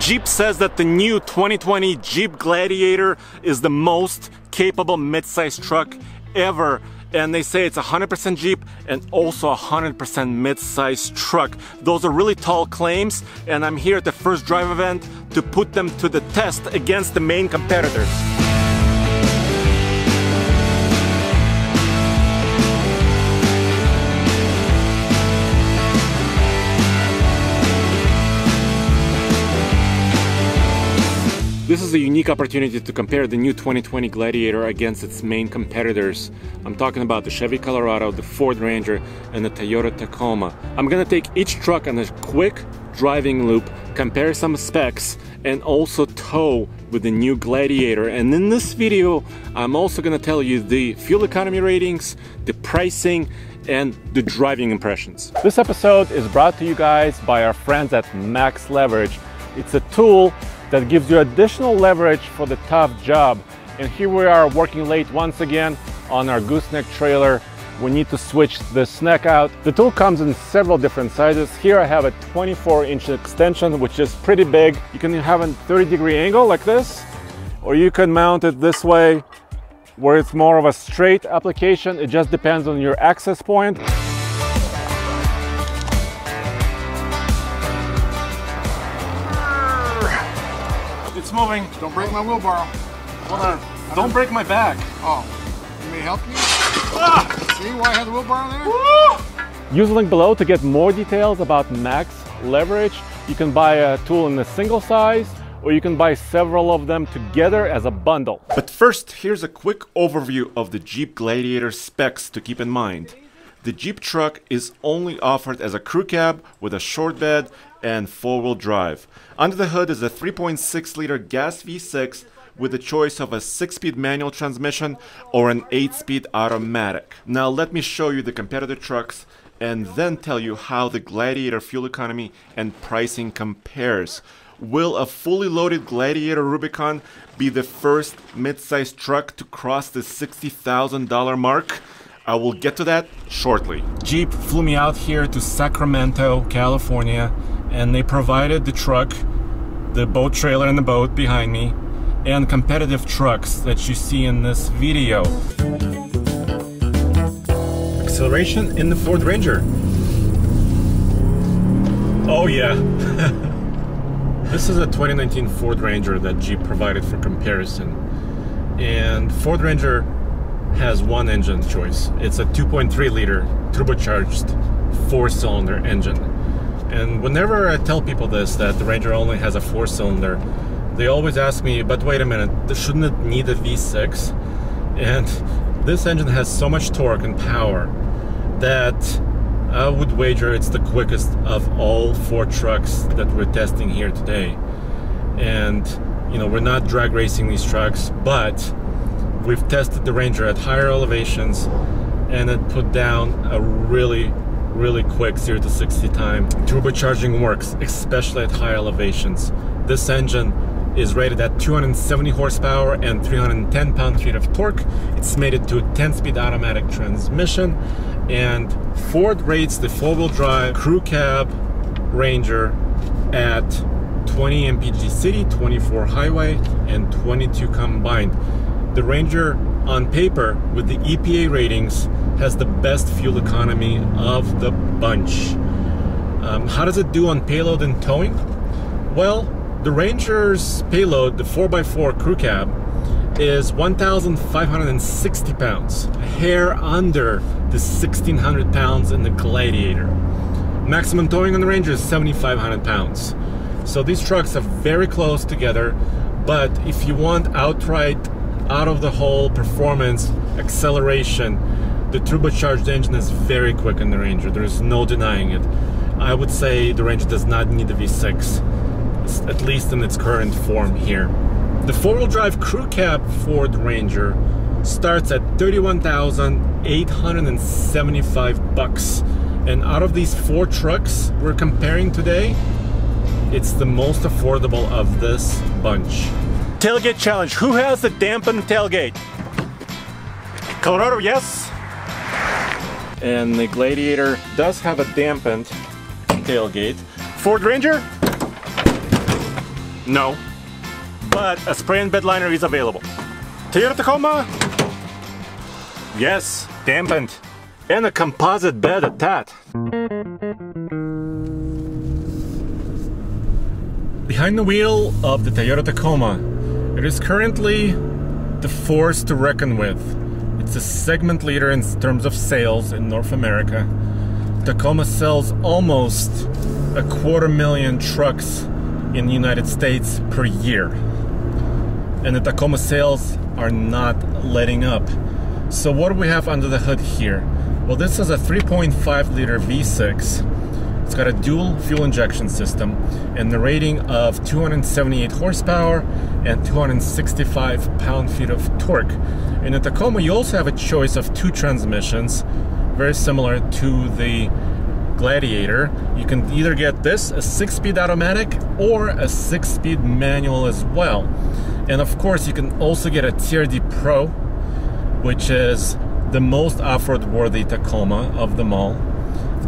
Jeep says that the new 2020 Jeep Gladiator is the most capable midsize truck ever. And they say it's 100% Jeep and also 100% midsize truck. Those are really tall claims, and I'm here at the first drive event to put them to the test against the main competitors. This is a unique opportunity to compare the new 2020 Gladiator against its main competitors. I'm talking about the Chevy Colorado, the Ford Ranger, and the Toyota Tacoma. I'm gonna take each truck on a quick driving loop, compare some specs, and also tow with the new Gladiator. And in this video, I'm also gonna tell you the fuel economy ratings, the pricing, and the driving impressions. This episode is brought to you guys by our friends at Maxx Leverage. It's a tool that gives you additional leverage for the tough job. And here we are working late once again on our gooseneck trailer. We need to switch this neck out. The tool comes in several different sizes. Here I have a 24-inch extension, which is pretty big. You can have a 30-degree angle like this, or you can mount it this way, where it's more of a straight application. It just depends on your access point. Moving. Don't break my wheelbarrow. Hold on. Don't break my back. Oh, let me help you. Ah! See why I had the wheelbarrow there? Woo! Use the link below to get more details about Maxx Leverage. You can buy a tool in a single size, or you can buy several of them together as a bundle. But first, here's a quick overview of the Jeep Gladiator specs to keep in mind. The Jeep truck is only offered as a crew cab with a short bed and four-wheel drive. Under the hood is a 3.6-liter gas V6 with the choice of a 6-speed manual transmission or an 8-speed automatic. Now let me show you the competitor trucks and then tell you how the Gladiator fuel economy and pricing compares. Will a fully loaded Gladiator Rubicon be the first mid-sized truck to cross the $60,000 mark? I will get to that shortly. Jeep flew me out here to Sacramento, California, and they provided the truck, the boat trailer and the boat behind me, and competitive trucks that you see in this video. Acceleration in the Ford Ranger. Oh yeah. This is a 2019 Ford Ranger that Jeep provided for comparison. And Ford Ranger has one engine choice. It's a 2.3-liter turbocharged four-cylinder engine. And whenever I tell people this, that the Ranger only has a four-cylinder, they always ask me, but wait a minute, shouldn't it need a V6? And this engine has so much torque and power that I would wager it's the quickest of all four trucks that we're testing here today. And, you know, we're not drag racing these trucks, but we've tested the Ranger at higher elevations, and it put down a really quick 0 to 60 time. Turbocharging works, especially at high elevations. This engine is rated at 270 horsepower and 310 pound-feet of torque. It's mated to a 10-speed automatic transmission, and Ford rates the four-wheel drive crew cab Ranger at 20 mpg city, 24 highway, and 22 combined. The Ranger, on paper, with the EPA ratings, has the best fuel economy of the bunch. How does it do on payload and towing? Well, the Ranger's payload, the 4x4 crew cab, is 1,560 pounds, a hair under the 1,600 pounds in the Gladiator. Maximum towing on the Ranger is 7,500 pounds. So these trucks are very close together, but if you want outright out of the whole performance acceleration, the turbocharged engine is very quick in the Ranger. There is no denying it. I would say the Ranger does not need a V6, at least in its current form here. The four-wheel drive crew cab Ford Ranger starts at $31,875 bucks, and out of these four trucks we're comparing today, it's the most affordable of this bunch. Tailgate challenge. Who has the dampened tailgate? Colorado, yes. and the Gladiator does have a dampened tailgate. Ford Ranger? No. But a spray and bed liner is available. Toyota Tacoma? Yes, dampened. And a composite bed at that. Behind the wheel of the Toyota Tacoma, it is currently the force to reckon with. It's a segment leader in terms of sales in North America. Tacoma sells almost 250,000 trucks in the United States per year. And the Tacoma sales are not letting up. So what do we have under the hood here? Well, this is a 3.5 liter V6. It's got a dual fuel injection system and the rating of 278 horsepower and 265 pound-feet of torque. In the Tacoma, you also have a choice of two transmissions, very similar to the Gladiator. You can either get this, a 6-speed automatic, or a 6-speed manual as well. And of course, you can also get a TRD Pro, which is the most off-road worthy Tacoma of them all.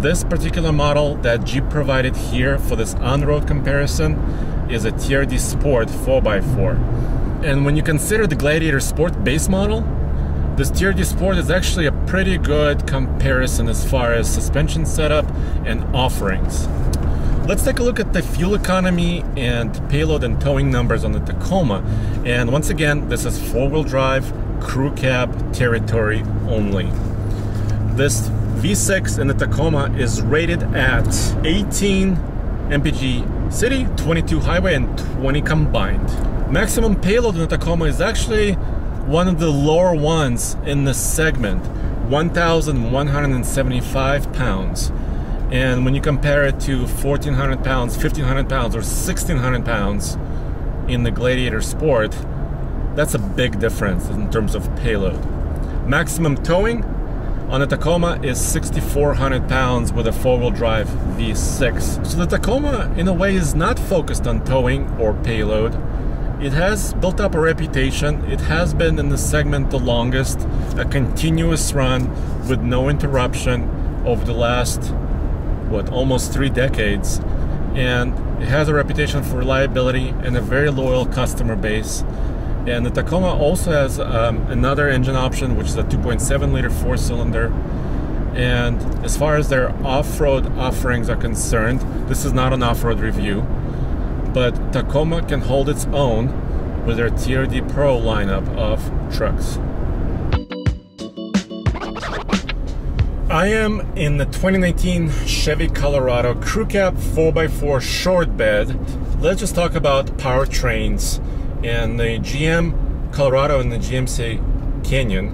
This particular model that Jeep provided here for this on-road comparison is a TRD Sport 4x4. And when you consider the Gladiator Sport base model, this TRD Sport is actually a pretty good comparison as far as suspension setup and offerings. Let's take a look at the fuel economy and payload and towing numbers on the Tacoma. And once again, this is four-wheel drive, crew cab territory only. This V6 in the Tacoma is rated at 18 mpg city, 22 highway, and 20 combined. Maximum payload in the Tacoma is actually one of the lower ones in the segment, 1,175 pounds. And when you compare it to 1,400 pounds, 1,500 pounds, or 1,600 pounds in the Gladiator Sport, that's a big difference in terms of payload. Maximum towing on the Tacoma is 6,400 pounds with a four-wheel drive V6. So the Tacoma, in a way, is not focused on towing or payload. It has built up a reputation. It has been in the segment the longest, a continuous run with no interruption over the last, what, almost 3 decades. And it has a reputation for reliability and a very loyal customer base. And the Tacoma also has another engine option, which is a 2.7 liter 4-cylinder. And as far as their off-road offerings are concerned, this is not an off-road review, but Tacoma can hold its own with their TRD Pro lineup of trucks. I am in the 2019 Chevy Colorado Crew Cab 4x4 short bed. Let's just talk about powertrains. And the GM Colorado and the GMC Canyon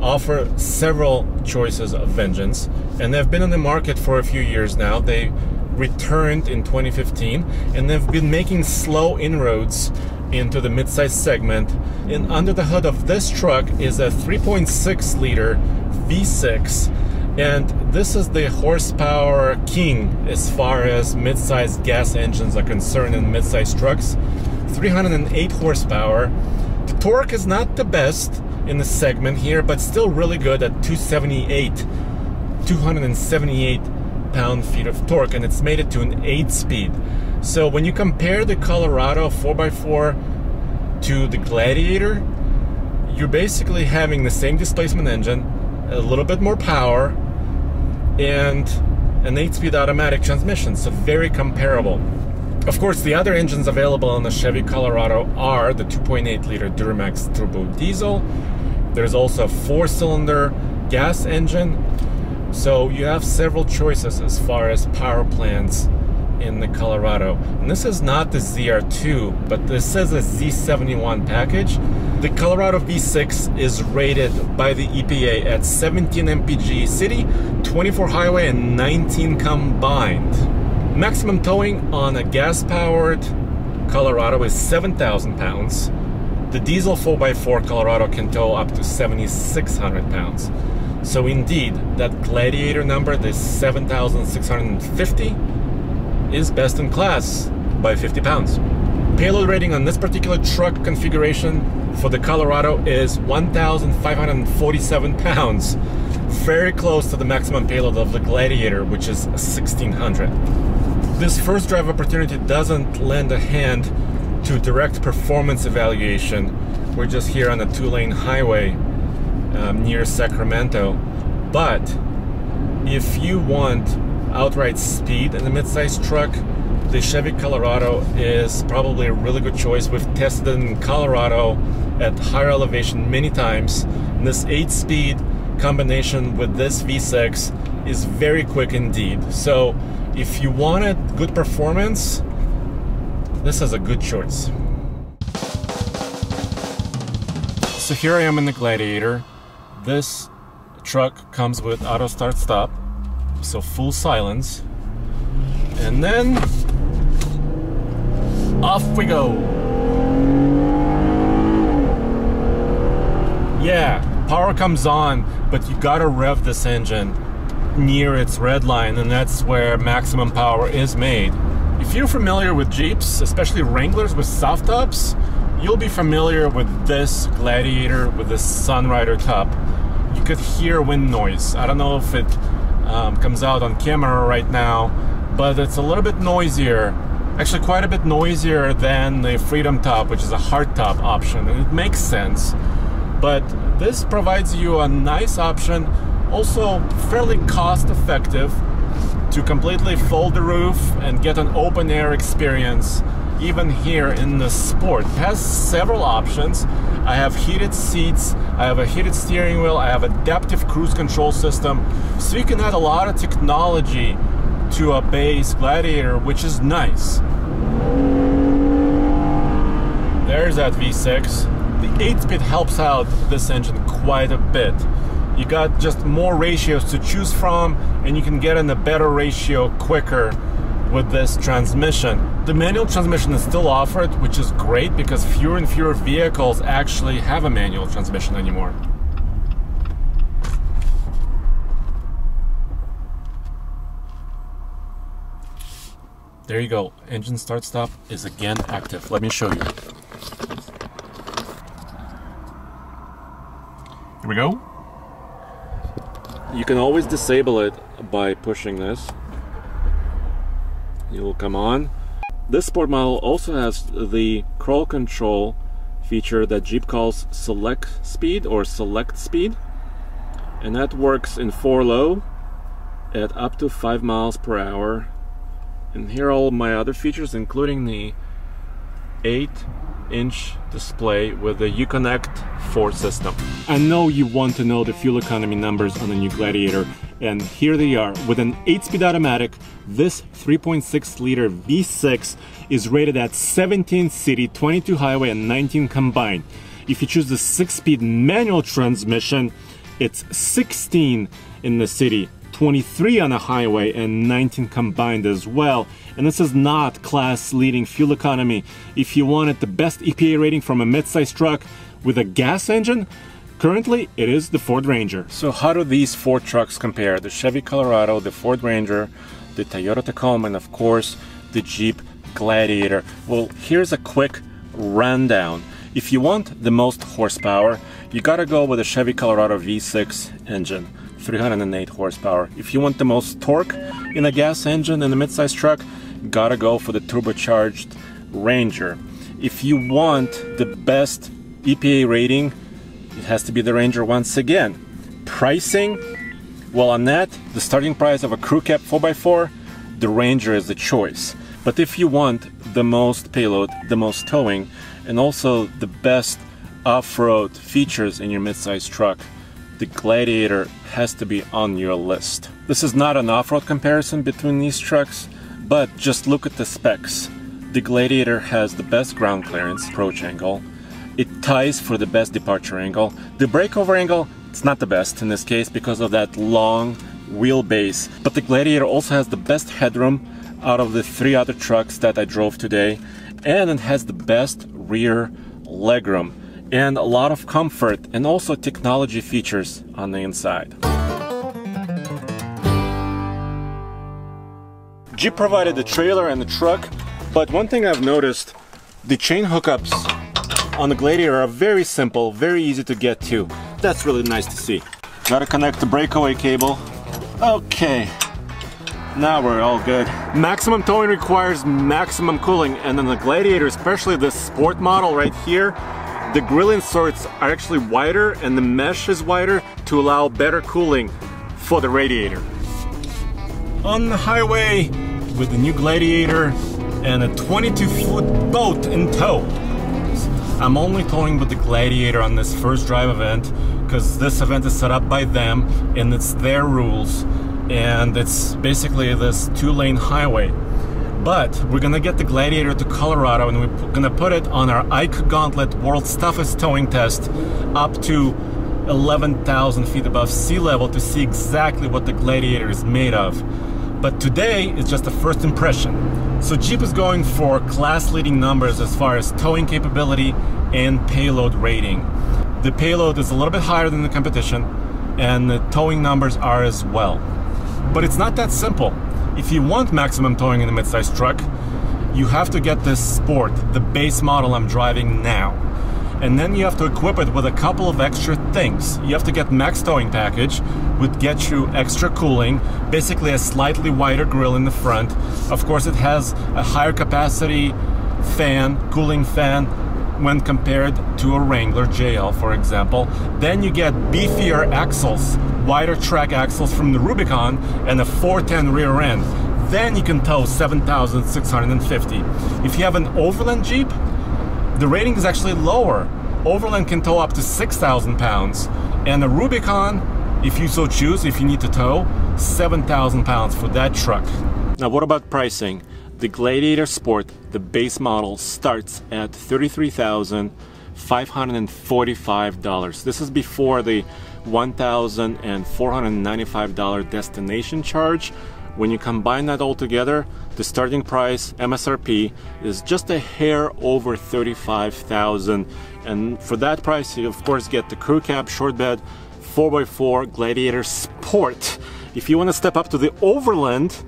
offer several choices of engines, and they've been on the market for a few years now. They returned in 2015, and they've been making slow inroads into the midsize segment. And under the hood of this truck is a 3.6 liter V6, and this is the horsepower king as far as midsize gas engines are concerned in midsize trucks. 308 horsepower. The torque is not the best in the segment here, but still really good at 278 pound-feet of torque, and it's made it to an 8-speed. So when you compare the Colorado 4x4 to the Gladiator, you're basically having the same displacement engine, a little bit more power, and an 8-speed automatic transmission, so very comparable. Of course, the other engines available on the Chevy Colorado are the 2.8 liter Duramax turbo diesel. There's also a 4-cylinder gas engine. So you have several choices as far as power plants in the Colorado. And this is not the ZR2, but this is a Z71 package. The Colorado V6 is rated by the EPA at 17 mpg city, 24 highway, and 19 combined. Maximum towing on a gas-powered Colorado is 7,000 pounds. The diesel 4x4 Colorado can tow up to 7,600 pounds. So indeed, that Gladiator number, this 7,650, is best in class by 50 pounds. Payload rating on this particular truck configuration for the Colorado is 1,547 pounds. very close to the maximum payload of the Gladiator, which is 1600. This first drive opportunity doesn't lend a hand to direct performance evaluation. We're just here on a two-lane highway near Sacramento, but if you want outright speed in the mid-sized truck, the Chevy Colorado is probably a really good choice. We've tested it in Colorado at higher elevation many times. And this 8-speed combination with this V6 is very quick indeed. So if you wanted good performance, this is a good choice. So here I am in the Gladiator. This truck comes with auto start stop, so full silence. And then off we go. Yeah, power comes on, but you gotta rev this engine near its red line, and that's where maximum power is made. If you're familiar with Jeeps, especially Wranglers with soft tops, you'll be familiar with this Gladiator with this Sunrider top. You could hear wind noise. I don't know if it comes out on camera right now, but it's a little bit noisier, actually quite a bit noisier than the Freedom top, which is a hard top option, and it makes sense. But this provides you a nice option, also fairly cost effective, to completely fold the roof and get an open air experience even here in the Sport. It has several options. I have heated seats, I have a heated steering wheel, I have adaptive cruise control system, so you can add a lot of technology to a base Gladiator, which is nice. There's that V6. The 8-speed helps out this engine quite a bit. You got just more ratios to choose from, and you can get in a better ratio quicker with this transmission. The manual transmission is still offered, which is great because fewer and fewer vehicles actually have a manual transmission anymore. There you go. Engine start stop is again active. Let me show you. Here we go. You can always disable it by pushing this. It will come on. This Sport model also has the crawl control feature that Jeep calls select speed or select speed, and that works in 4-low at up to 5 miles per hour. And here are all my other features, including the 8-inch display with the Uconnect 4 system. I know you want to know the fuel economy numbers on the new Gladiator, and here they are. With an 8-speed automatic, this 3.6-liter V6 is rated at 17 city, 22 highway, and 19 combined. If you choose the 6-speed manual transmission, it's 16 in the city, 23 on a highway, and 19 combined as well. And this is not class-leading fuel economy. If you wanted the best EPA rating from a mid-size truck with a gas engine, currently it is the Ford Ranger. So how do these four trucks compare? The Chevy Colorado, the Ford Ranger, the Toyota Tacoma, and of course the Jeep Gladiator. Well, here's a quick rundown. If you want the most horsepower, you gotta go with a Chevy Colorado V6 engine. 308 horsepower. If you want the most torque in a gas engine in a mid-size truck, gotta go for the turbocharged Ranger. If you want the best EPA rating, it has to be the Ranger once again. Pricing, well, on that, the starting price of a crew cab 4x4, the Ranger is the choice. But if you want the most payload, the most towing, and also the best off-road features in your mid-size truck, the Gladiator has to be on your list. This is not an off-road comparison between these trucks, but just look at the specs. The Gladiator has the best ground clearance approach angle. It ties for the best departure angle. The breakover angle, it's not the best in this case because of that long wheelbase. But the Gladiator also has the best headroom out of the three other trucks that I drove today. And it has the best rear legroom, and a lot of comfort and also technology features on the inside. Jeep provided the trailer and the truck, but one thing I've noticed, the chain hookups on the Gladiator are very simple, very easy to get to. That's really nice to see. Gotta connect the breakaway cable. Okay, now we're all good. Maximum towing requires maximum cooling, and then the Gladiator, especially this sport model right here, the grill inserts are actually wider and the mesh is wider to allow better cooling for the radiator. On the highway with the new Gladiator and a 22-foot boat in tow. I'm only towing with the Gladiator on this first drive event because this event is set up by them and it's their rules, and it's basically this two-lane highway. But we're gonna get the Gladiator to Colorado and we're gonna put it on our IKE Gauntlet World's Toughest Towing Test up to 11,000 feet above sea level to see exactly what the Gladiator is made of. But today is just a first impression. So Jeep is going for class-leading numbers as far as towing capability and payload rating. The payload is a little bit higher than the competition, and the towing numbers are as well. But it's not that simple. If you want maximum towing in a midsize truck, you have to get this Sport, the base model I'm driving now. And then you have to equip it with a couple of extra things. You have to get Max Towing Package, which gets you extra cooling, basically a slightly wider grille in the front. Of course, it has a higher capacity fan, cooling fan, when compared to a Wrangler JL, for example. Then you get beefier axles, wider track axles from the Rubicon, and a 410 rear end. Then you can tow 7,650. If you have an Overland Jeep, the rating is actually lower. Overland can tow up to 6,000 pounds, and a Rubicon, if you so choose, if you need to tow, 7,000 pounds for that truck. Now what about pricing? The Gladiator Sport, the base model, starts at $33,545. This is before the $1,495 destination charge. When you combine that all together, the starting price, MSRP, is just a hair over $35,000. And for that price, you of course get the crew cab, short bed, 4x4 Gladiator Sport. If you want to step up to the Overland,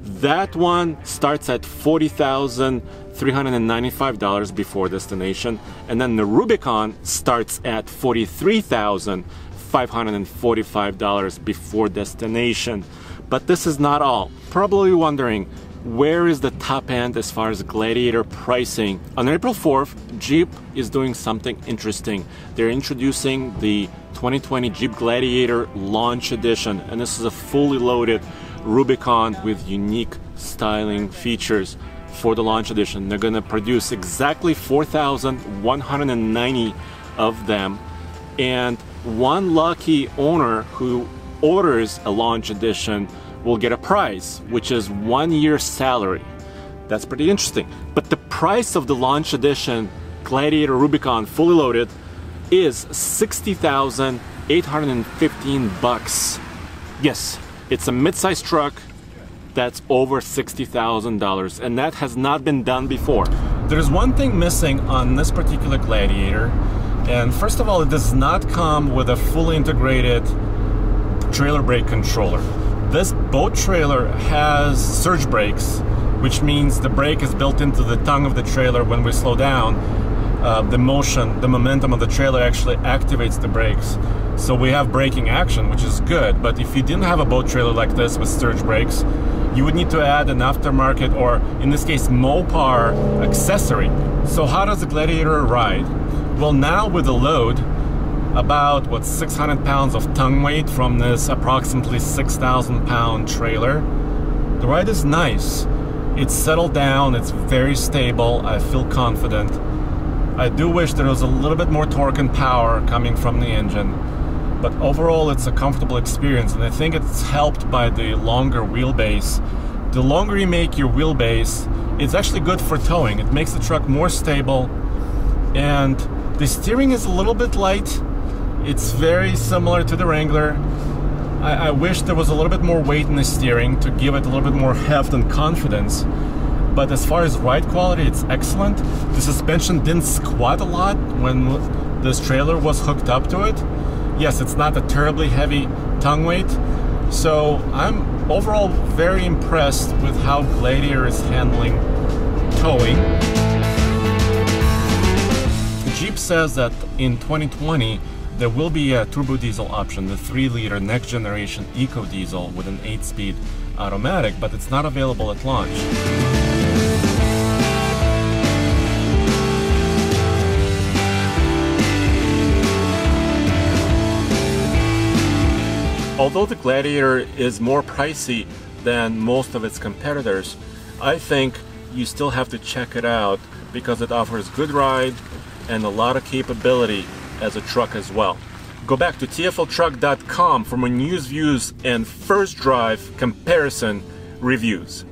that one starts at $40,395 before destination. And then the Rubicon starts at $43,545 before destination. But this is not all. Probably wondering, where is the top end as far as Gladiator pricing? On April 4th, Jeep is doing something interesting. They're introducing the 2020 Jeep Gladiator Launch Edition, and this is a fully loaded Rubicon with unique styling features for the Launch Edition. They're gonna produce exactly 4,190 of them, and one lucky owner who orders a Launch Edition will get a prize, which is 1 year's salary. That's pretty interesting. But the price of the Launch Edition Gladiator Rubicon fully loaded is $60,815. Yes, it's a mid-sized truck that's over $60,000, and that has not been done before. There's one thing missing on this particular Gladiator, and first of all, it does not come with a fully integrated trailer brake controller. This boat trailer has surge brakes, which means the brake is built into the tongue of the trailer. When we slow down, the motion, the momentum of the trailer actually activates the brakes. So we have braking action, which is good. But if you didn't have a boat trailer like this with surge brakes, you would need to add an aftermarket, or in this case, Mopar accessory. So how does the Gladiator ride? Well, now with the load, about, what, 600 pounds of tongue weight from this approximately 6,000 pound trailer. The ride is nice. It's settled down, it's very stable, I feel confident. I do wish there was a little bit more torque and power coming from the engine, but overall it's a comfortable experience, and I think it's helped by the longer wheelbase. The longer you make your wheelbase, it's actually good for towing. It makes the truck more stable, and the steering is a little bit light. It's very similar to the Wrangler. I wish there was a little bit more weight in the steering to give it a little bit more heft and confidence. But as far as ride quality, it's excellent. The suspension didn't squat a lot when this trailer was hooked up to it. Yes, it's not a terribly heavy tongue weight. So I'm overall very impressed with how Gladiator is handling towing. The Jeep says that in 2020, There will be a turbo diesel option, the 3-liter next generation EcoDiesel with an 8-speed automatic, but it's not available at launch. Although the Gladiator is more pricey than most of its competitors, I think you still have to check it out because it offers good ride and a lot of capability as a truck as well. Go back to TFLtruck.com for more news, views, and first drive comparison reviews.